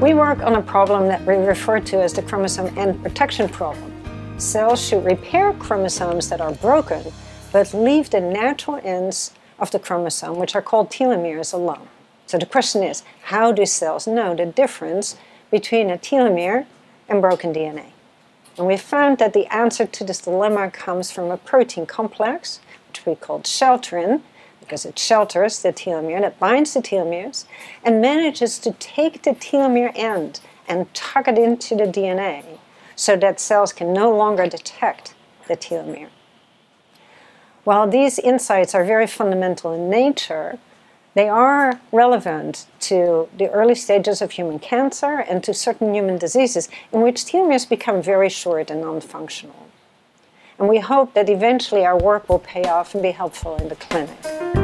We work on a problem that we refer to as the chromosome end protection problem. Cells should repair chromosomes that are broken, but leave the natural ends of the chromosome, which are called telomeres, alone. So the question is, how do cells know the difference between a telomere and broken DNA? And we found that the answer to this dilemma comes from a protein complex, which we called sheltering, because it shelters the telomere, that binds the telomeres, and manages to take the telomere end and tuck it into the DNA so that cells can no longer detect the telomere. While these insights are very fundamental in nature, they are relevant to the early stages of human cancer and to certain human diseases in which telomeres become very short and non-functional. And we hope that eventually our work will pay off and be helpful in the clinic.